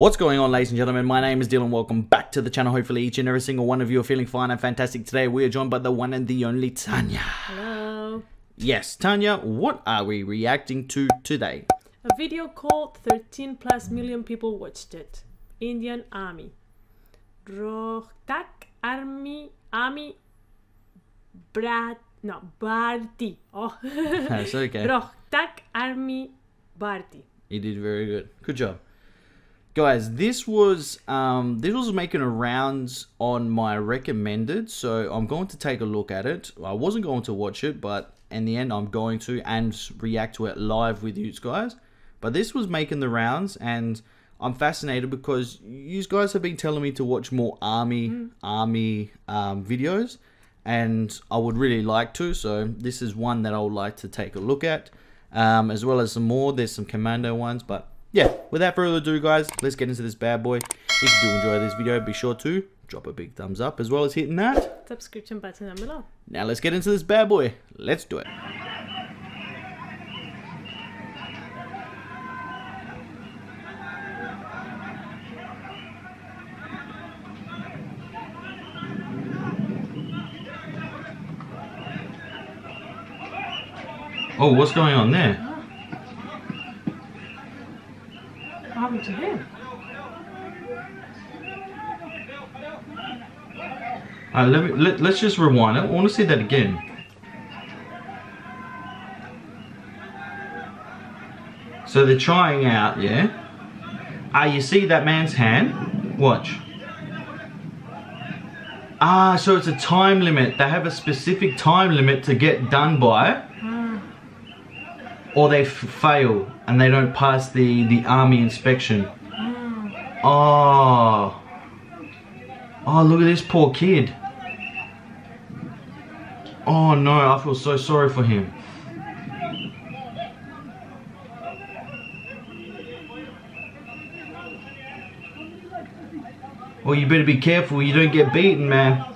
What's going on, ladies and gentlemen? My name is Dylan. Welcome back to the channel. Hopefully each and every single one of you are feeling fine and fantastic. Today we are joined by the one and the only Tanya. Hello. Yes, Tanya, what are we reacting to today? A video called 13+ million people watched it. Indian Army. Rohtak Army Bharti. Oh. That's okay. Rohtak Army Bharti. You did very good. Good job. Guys, this was making a rounds on my recommended, so I'm going to take a look at it. I wasn't going to watch it, but in the end, I'm going to and react to it live with you guys. But this was making the rounds, and I'm fascinated because you guys have been telling me to watch more army videos, and I would really like to. So this is one that I would like to take a look at, as well as some more. There's some commando ones, but yeah, without further ado, guys, let's get into this bad boy. If you do enjoy this video, be sure to drop a big thumbs up, as well as hitting that subscription button down below. Now let's get into this bad boy. Let's do it. Oh, what's going on there? To him. Let's just rewind it. I want to see that again. So they're trying out, yeah? You see that man's hand? Watch. So it's a time limit. They have a specific time limit to get done by. Or they fail and they don't pass the army inspection. Oh. Oh, look at this poor kid. Oh no, I feel so sorry for him. Well, you better be careful you don't get beaten, man.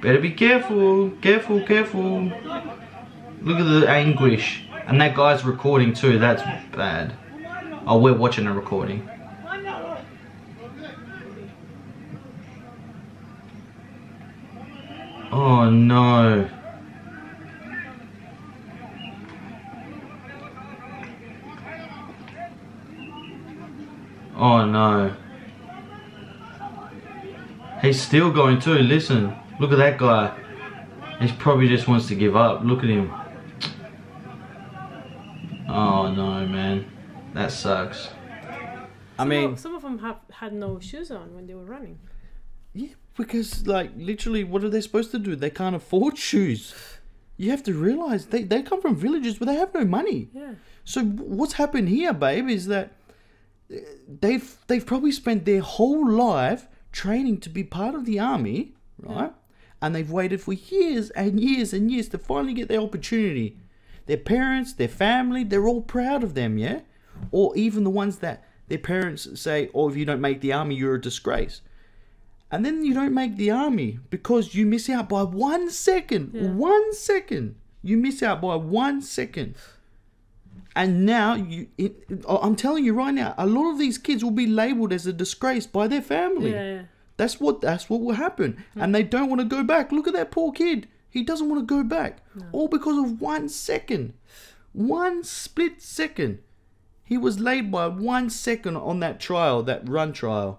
Better be careful, careful, careful. Look at the anguish. And that guy's recording too, that's bad. Oh, we're watching a recording. Oh no. Oh no. He's still going too, listen. Look at that guy. He probably just wants to give up. Look at him. Oh no, man. That sucks. I mean, some of them had no shoes on when they were running. Yeah, because like literally what are they supposed to do? They can't afford shoes. You have to realize they come from villages where they have no money. Yeah. So what's happened here, babe, is that they've probably spent their whole life training to be part of the army, right? And they've waited for years and years and years to finally get their opportunity. Their parents, their family, they're all proud of them, yeah? Or even the ones that their parents say, oh, if you don't make the army, you're a disgrace. And then you don't make the army because you miss out by 1 second. Yeah. 1 second. You miss out by 1 second. And now, I'm telling you right now, a lot of these kids will be labelled as a disgrace by their family. Yeah. That's what will happen. Mm. And they don't want to go back. Look at that poor kid. He doesn't want to go back. No. All because of 1 second. One split second. He was laid by 1 second on that trial, that run trial.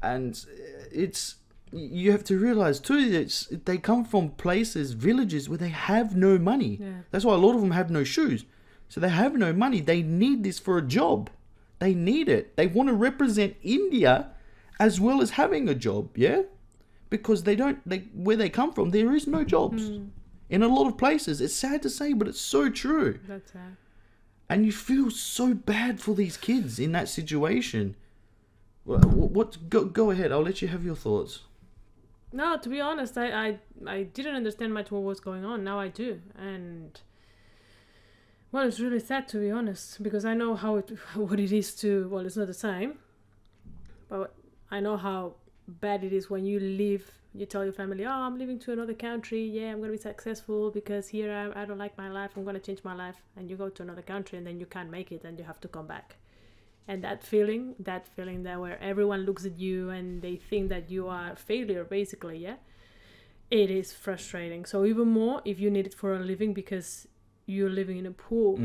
And it's, you have to realize too, that they come from places, villages where they have no money. Yeah. That's why a lot of them have no shoes. So they have no money. They need this for a job. They need it. They want to represent India as well as having a job, yeah? Because where they come from, there is no jobs. Mm. In a lot of places. It's sad to say, but it's so true. That's sad. And you feel so bad for these kids in that situation. Go ahead, I'll let you have your thoughts. No, to be honest, I didn't understand much what was going on. Now I do. And well, it's really sad, to be honest, because I know what it is to, well, it's not the same, but I know how bad it is when you live you tell your family, oh, I'm leaving to another country, yeah, I'm going to be successful because here I don't like my life, I'm going to change my life, and you go to another country and then you can't make it and you have to come back. And that feeling that where everyone looks at you and they think that you are a failure, basically, yeah, it is frustrating. So even more if you need it for a living, because you're living in a poor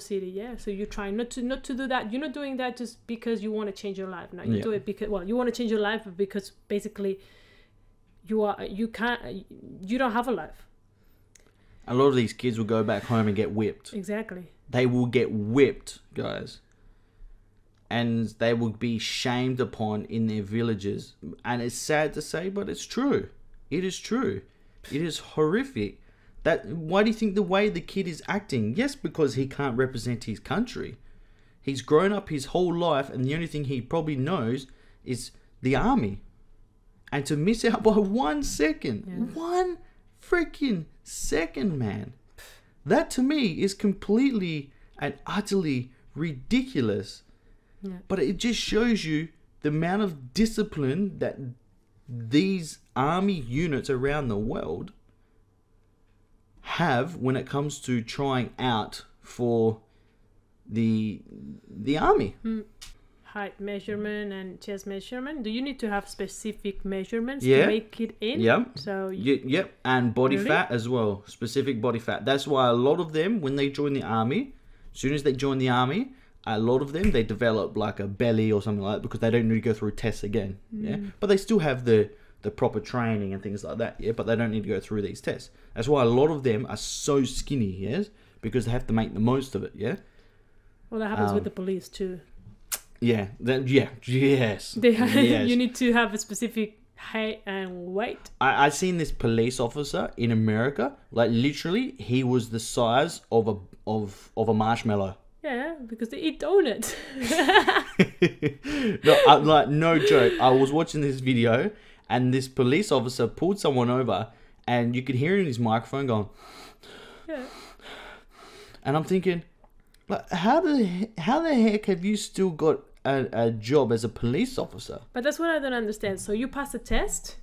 city, yeah. So you try not to do that. You're not doing that just because you want to change your life. No, you do it because, well, you want to change your life because basically you don't have a life. A lot of these kids will go back home and get whipped. Exactly. They will get whipped, guys. And they will be shamed upon in their villages. And it's sad to say, but it's true. It is true. It is horrific. Why do you think the way the kid is acting? Yes, because he can't represent his country. He's grown up his whole life, and the only thing he probably knows is the army. And to miss out by 1 second, one freaking second, man. That to me is completely and utterly ridiculous. Yeah. But it just shows you the amount of discipline that these army units around the world have when it comes to trying out for the army. Height measurement and chest measurement. Do you need to have specific measurements to make it in? So and body fat as well, specific body fat. That's why a lot of them, when they join the army, as soon as they join the army, a lot of them, they develop like a belly or something like that because they don't need to go through tests again. But they still have the proper training and things like that, but they don't need to go through these tests. That's why a lot of them are so skinny, because they have to make the most of it, Well, that happens with the police too. You need to have a specific height and weight. I've seen this police officer in America, like literally, he was the size of a marshmallow. Yeah, because they eat donuts. No joke. I was watching this video, and this police officer pulled someone over, and you could hear in his microphone going, and I'm thinking, like, how the heck have you still got a job as a police officer? But that's what I don't understand. So you pass a test,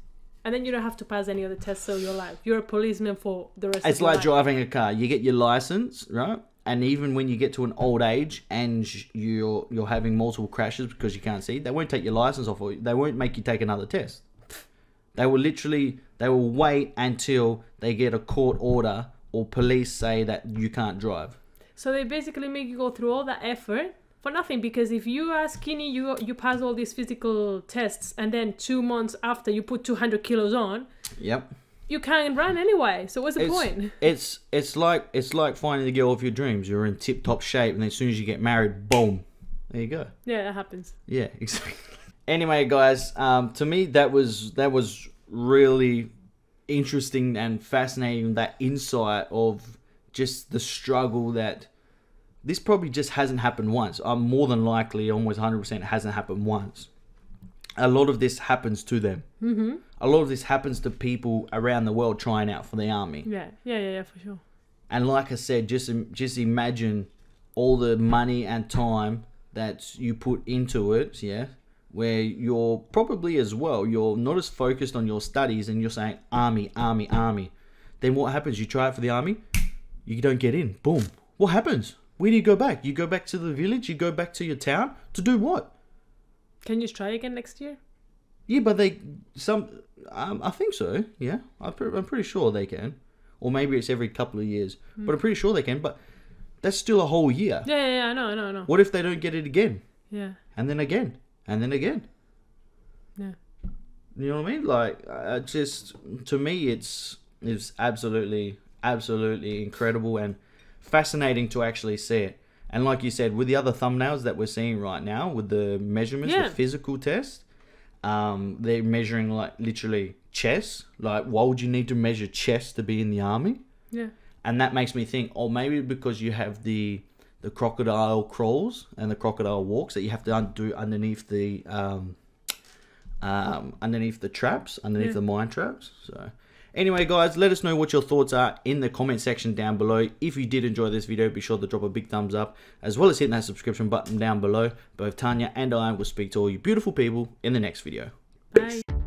and then you don't have to pass any other tests of your life. You're a policeman for the rest of your life. It's like driving a car. You get your license, right? And even when you get to an old age and you're having multiple crashes because you can't see, they won't take your license off, or they won't make you take another test. They will wait until they get a court order or police say that you can't drive. So they basically make you go through all that effort for nothing, because if you are skinny, you pass all these physical tests, and then 2 months after you put 200 kilos on. You can't run anyway, so what's the point? It's like finding the girl of your dreams. You're in tip-top shape, and as soon as you get married, boom, there you go. Yeah, that happens. Yeah, exactly. Anyway, guys, to me that was really interesting and fascinating. That insight of just the struggle that this probably just hasn't happened once. I'm more than likely, almost 100%, hasn't happened once. A lot of this happens to them. A lot of this happens to people around the world trying out for the army. Yeah, for sure. And like I said, just imagine all the money and time that you put into it, where you're probably as well, you're not as focused on your studies and you're saying, army, army, army. Then what happens? You try out for the army, you don't get in. Boom. What happens? Where do you go back? You go back to the village, you go back to your town to do what? Can you try again next year? Yeah, but I think so. Yeah, I'm pretty sure they can, or maybe it's every couple of years. But I'm pretty sure they can. But that's still a whole year. Yeah, I know. What if they don't get it again? Yeah. And then again, and then again. Yeah. You know what I mean? Like, just to me, it's absolutely incredible and fascinating to actually see it. And like you said, with the other thumbnails that we're seeing right now, with the measurements, the physical test, they're measuring like literally chest. Like, why would you need to measure chest to be in the army? Yeah. And that makes me think, oh, maybe because you have the crocodile crawls and the crocodile walks that you have to undo underneath the traps, underneath the mine traps. So. Anyway, guys, let us know what your thoughts are in the comment section down below. If you did enjoy this video, be sure to drop a big thumbs up, as well as hitting that subscription button down below. Both Tanya and I will speak to all you beautiful people in the next video. Peace. Bye.